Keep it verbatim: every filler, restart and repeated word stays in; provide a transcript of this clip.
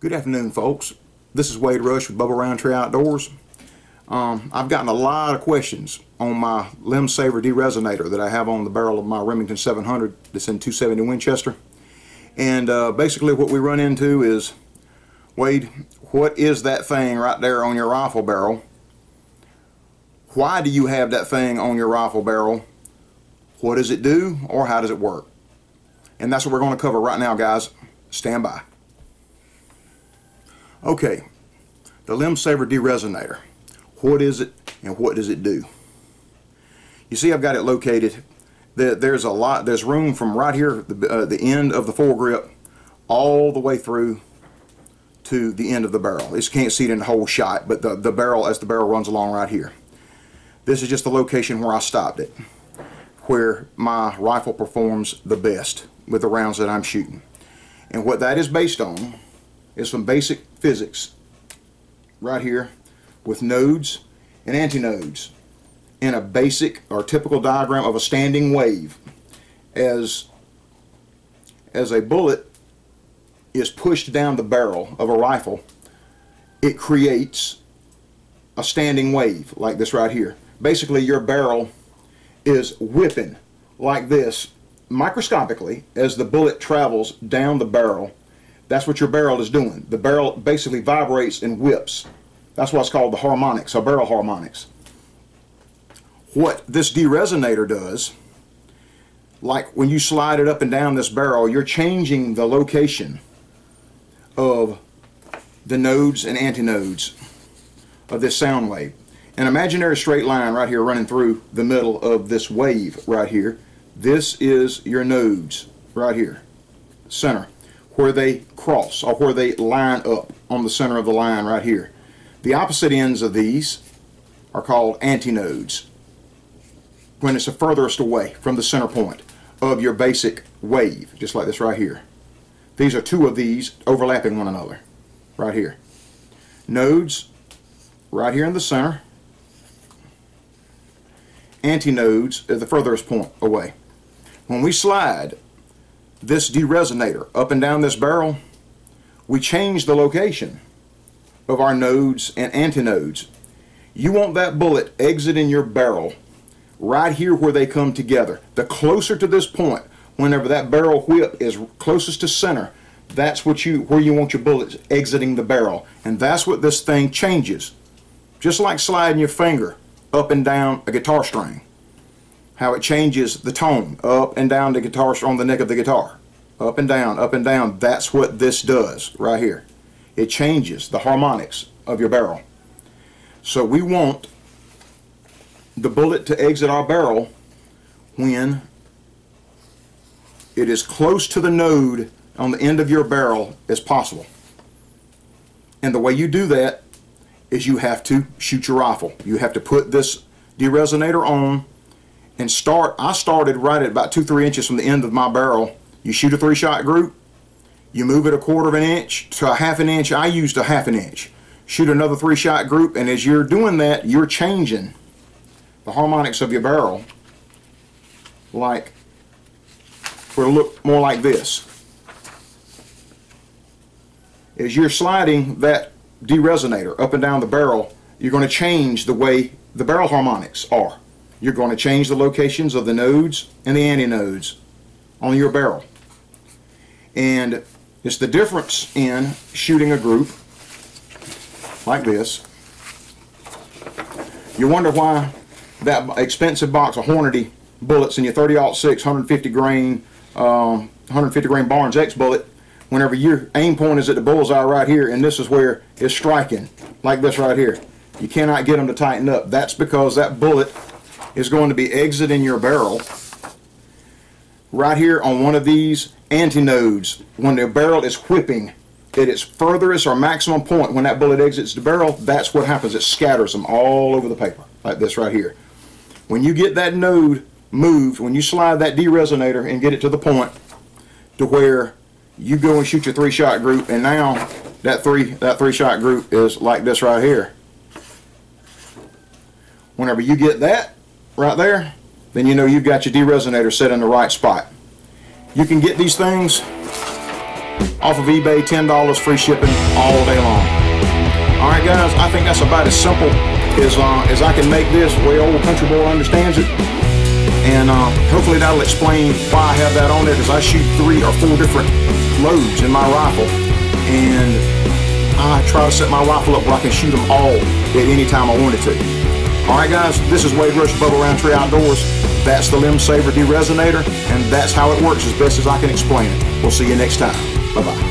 Good afternoon, folks. This is Wade Rush with Bubba Rountree Outdoors. Um, I've gotten a lot of questions on my Limb Saver De-resonator that I have on the barrel of my Remington seven hundred that's in two seventy Winchester. And uh, basically what we run into is, Wade, what is that thing right there on your rifle barrel? Why do you have that thing on your rifle barrel? What does it do, or how does it work? And that's what we're going to cover right now, guys. Stand by. Okay, the Limb Saver De-resonator. What is it and what does it do? You see, I've got it located. There's a lot, there's room from right here, the, uh, the end of the foregrip, all the way through to the end of the barrel. You can't see it in the whole shot, but the, the barrel, as the barrel runs along right here. This is just the location where I stopped it, where my rifle performs the best with the rounds that I'm shooting. And what that is based on is some basic physics right here with nodes and antinodes in a basic or typical diagram of a standing wave. As, as a bullet is pushed down the barrel of a rifle, it creates a standing wave like this right here. Basically, your barrel is whipping like this microscopically as the bullet travels down the barrel. That's what your barrel is doing. The barrel basically vibrates and whips. That's what's called the harmonics, or barrel harmonics. What this de-resonator does, like when you slide it up and down this barrel, you're changing the location of the nodes and antinodes of this sound wave. An imaginary straight line right here running through the middle of this wave right here. This is your nodes right here, center, where they cross, or where they line up on the center of the line right here. The opposite ends of these are called antinodes, when it's the furthest away from the center point of your basic wave, just like this right here. These are two of these overlapping one another right here. Nodes right here in the center. Antinodes at the furthest point away. When we slide this de-resonator up and down this barrel, we change the location of our nodes and antinodes. You want that bullet exiting your barrel right here where they come together. The closer to this point, whenever that barrel whip is closest to center, that's what you, where you want your bullets exiting the barrel. And that's what this thing changes. Just like sliding your finger up and down a guitar string, how it changes the tone up and down the guitar, on the neck of the guitar, up and down, up and down. That's what this does right here. It changes the harmonics of your barrel. So we want the bullet to exit our barrel when it is close to the node on the end of your barrel as possible. And the way you do that is you have to shoot your rifle. You have to put this de-resonator on and start. I started right at about two, three inches from the end of my barrel. You shoot a three-shot group, you move it a quarter of an inch to a half an inch. I used a half an inch. Shoot another three-shot group, and as you're doing that, you're changing the harmonics of your barrel, like, for it'll look more like this. As you're sliding that de-resonator up and down the barrel, you're going to change the way the barrel harmonics are. You're going to change the locations of the nodes and the antinodes on your barrel. And it's the difference in shooting a group like this. You wonder why that expensive box of Hornady bullets in your thirty aught six one hundred fifty grain um, one hundred fifty grain Barnes X bullet, whenever your aim point is at the bullseye right here, and this is where it's striking, like this right here. You cannot get them to tighten up. That's because that bullet is going to be exiting your barrel right here on one of these antinodes. When the barrel is whipping at its furthest or maximum point, when that bullet exits the barrel, that's what happens. It scatters them all over the paper, like this right here. When you get that node moved, when you slide that de-resonator and get it to the point to where you go and shoot your three-shot group, and now that three that three-shot group is like this right here. Whenever you get that right there, then you know you've got your de-resonator set in the right spot. You can get these things off of eBay, ten dollars, free shipping all day long. All right, guys, I think that's about as simple as, uh, as I can make this, the way old country boy understands it. And uh, hopefully that'll explain why I have that on there, because I shoot three or four different loads in my rifle, and I try to set my rifle up where I can shoot them all at any time I wanted to. All right, guys, this is Wade Rush, Bubba Rountree Outdoors. That's the Limb Saver De-resonator, and that's how it works as best as I can explain it. We'll see you next time. Bye-bye.